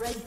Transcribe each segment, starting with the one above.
Red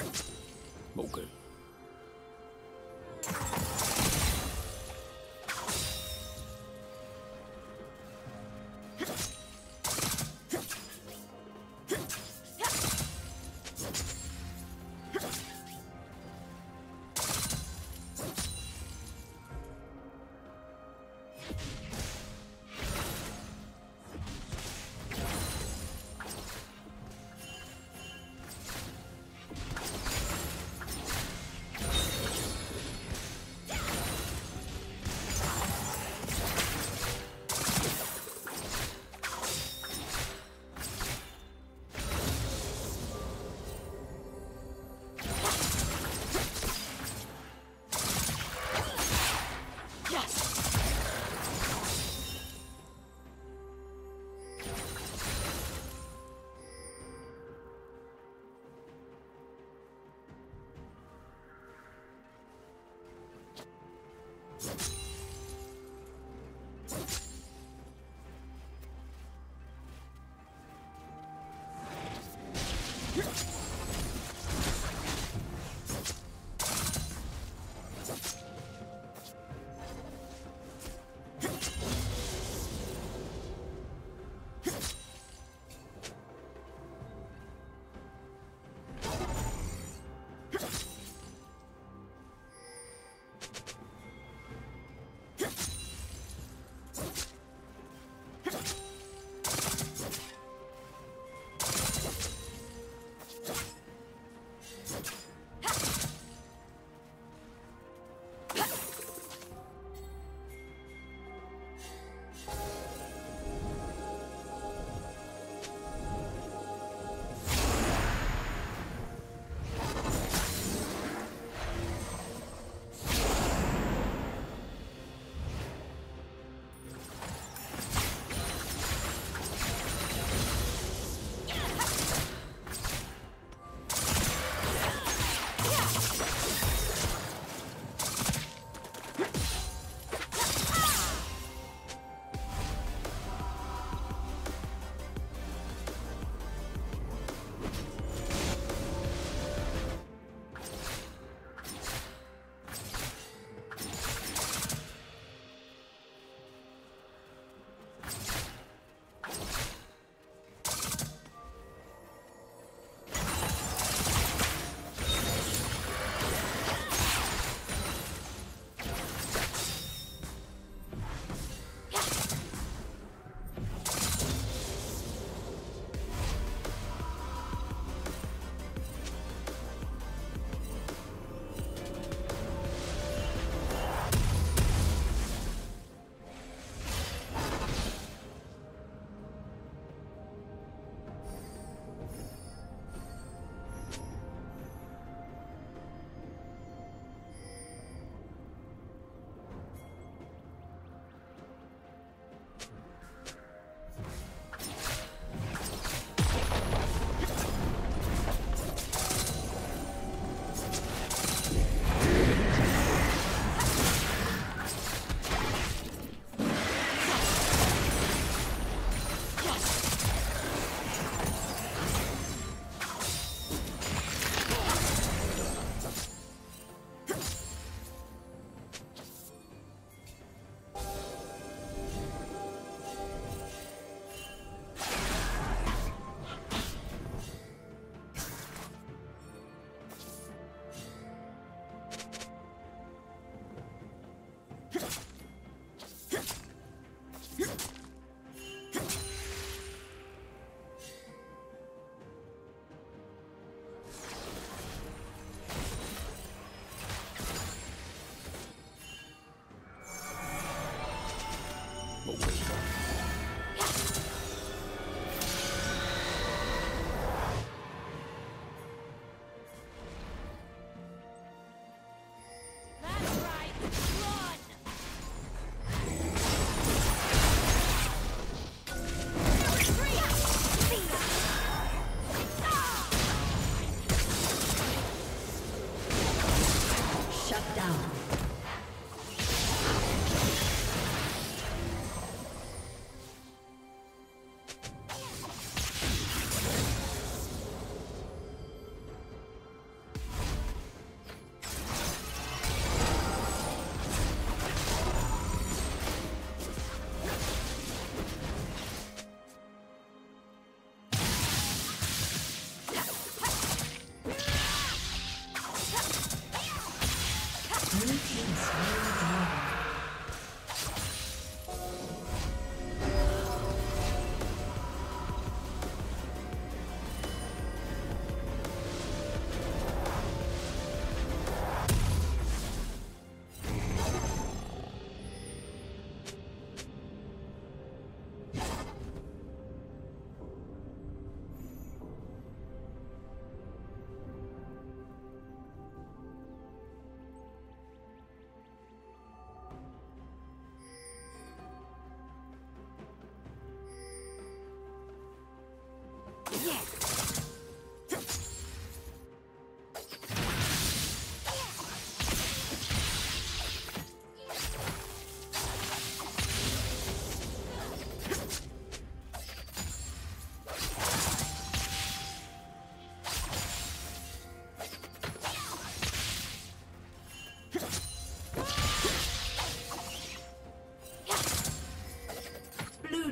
Yes. Yes.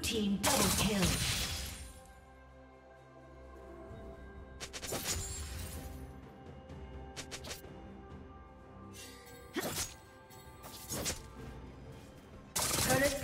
Team double kill. Turret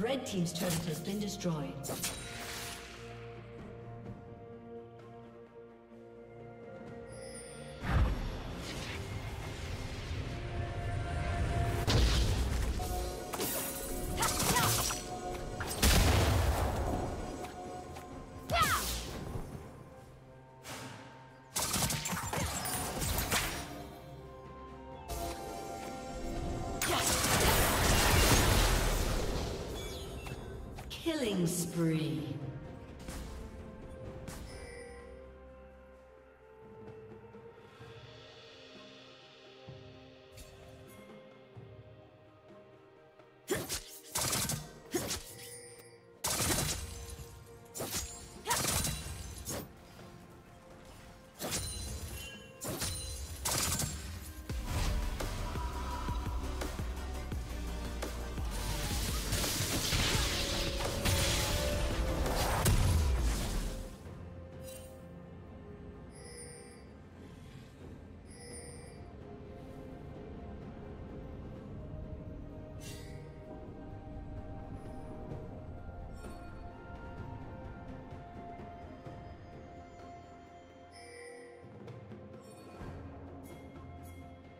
Red team's turret has been destroyed. Killing spree.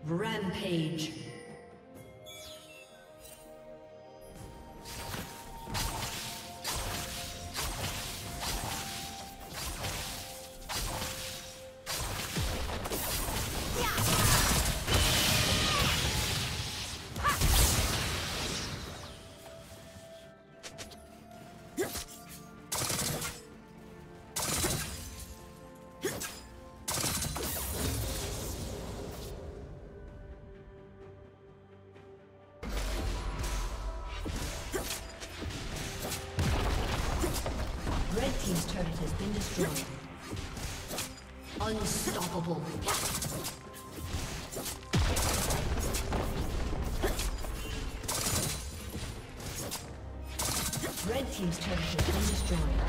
Rampage. His turret has been destroyed. Unstoppable. Red team's turret has been destroyed.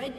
Red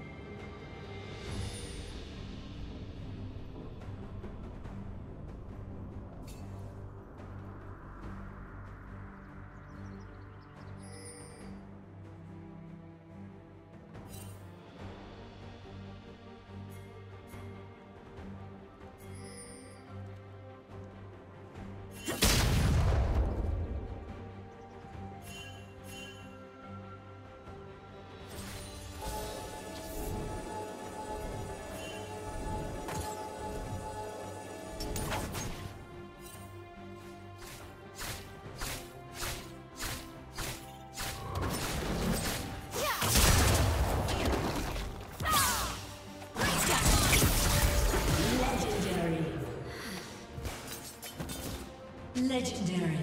Legendary.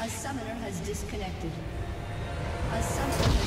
A summoner has disconnected. A summoner